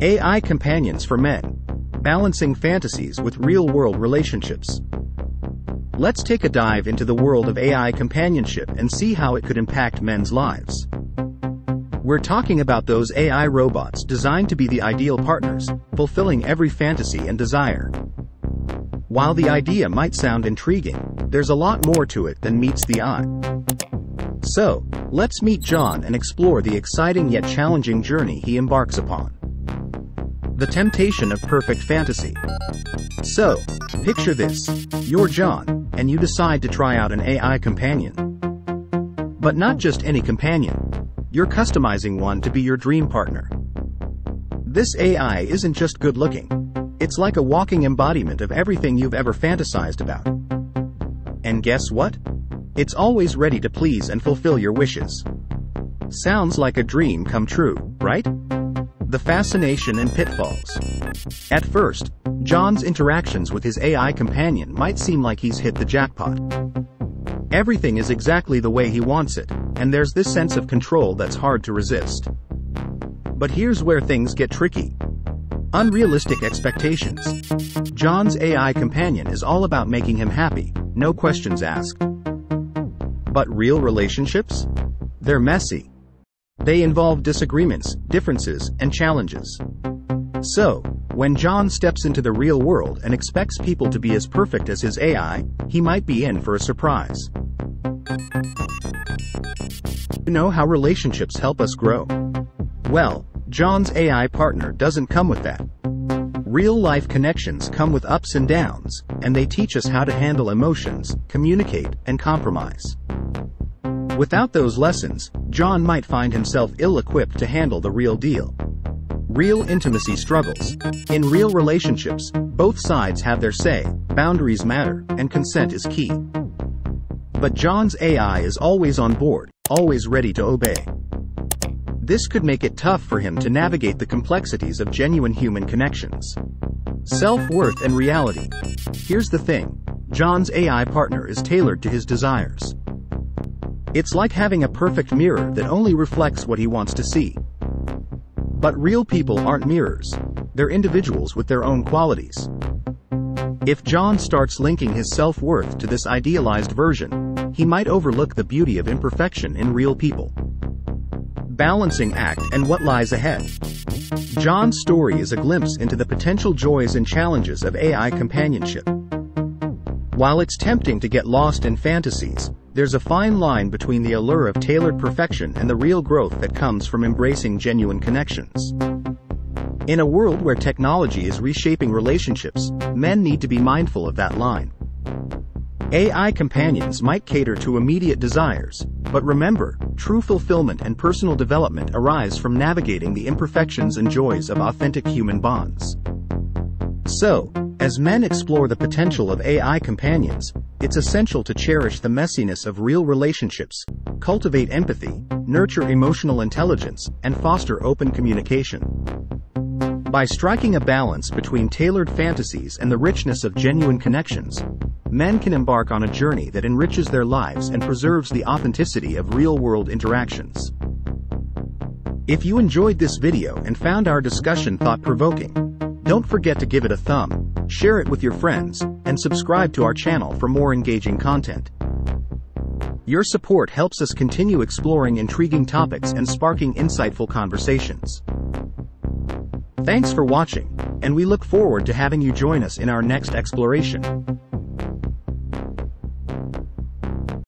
AI Companions for Men. Balancing fantasies with real-world relationships. Let's take a dive into the world of AI companionship and see how it could impact men's lives. We're talking about those AI robots designed to be the ideal partners, fulfilling every fantasy and desire. While the idea might sound intriguing, there's a lot more to it than meets the eye. So, let's meet John and explore the exciting yet challenging journey he embarks upon. The temptation of perfect fantasy. So, picture this, you're John, and you decide to try out an AI companion. But not just any companion, you're customizing one to be your dream partner. This AI isn't just good looking, it's like a walking embodiment of everything you've ever fantasized about. And guess what? It's always ready to please and fulfill your wishes. Sounds like a dream come true, right? The fascination and pitfalls. At first, John's interactions with his AI companion might seem like he's hit the jackpot. Everything is exactly the way he wants it, and there's this sense of control that's hard to resist. But here's where things get tricky. Unrealistic expectations. John's AI companion is all about making him happy, no questions asked. But real relationships? They're messy. They involve disagreements, differences, and challenges. So, when John steps into the real world and expects people to be as perfect as his AI, he might be in for a surprise. You know how relationships help us grow? Well, John's AI partner doesn't come with that. Real-life connections come with ups and downs, and they teach us how to handle emotions, communicate, and compromise. Without those lessons, John might find himself ill-equipped to handle the real deal. Real intimacy struggles. In real relationships, both sides have their say, boundaries matter, and consent is key. But John's AI is always on board, always ready to obey. This could make it tough for him to navigate the complexities of genuine human connections. Self-worth and reality. Here's the thing, John's AI partner is tailored to his desires. It's like having a perfect mirror that only reflects what he wants to see. But real people aren't mirrors, they're individuals with their own qualities. If John starts linking his self-worth to this idealized version, he might overlook the beauty of imperfection in real people. Balancing act and what lies ahead. John's story is a glimpse into the potential joys and challenges of AI companionship. While it's tempting to get lost in fantasies, there's a fine line between the allure of tailored perfection and the real growth that comes from embracing genuine connections. In a world where technology is reshaping relationships, men need to be mindful of that line. AI companions might cater to immediate desires, but remember, true fulfillment and personal development arise from navigating the imperfections and joys of authentic human bonds. So, as men explore the potential of AI companions, it's essential to cherish the messiness of real relationships, cultivate empathy, nurture emotional intelligence, and foster open communication. By striking a balance between tailored fantasies and the richness of genuine connections, men can embark on a journey that enriches their lives and preserves the authenticity of real-world interactions. If you enjoyed this video and found our discussion thought-provoking, don't forget to give it a thumb, share it with your friends, and subscribe to our channel for more engaging content. Your support helps us continue exploring intriguing topics and sparking insightful conversations. Thanks for watching, and we look forward to having you join us in our next exploration.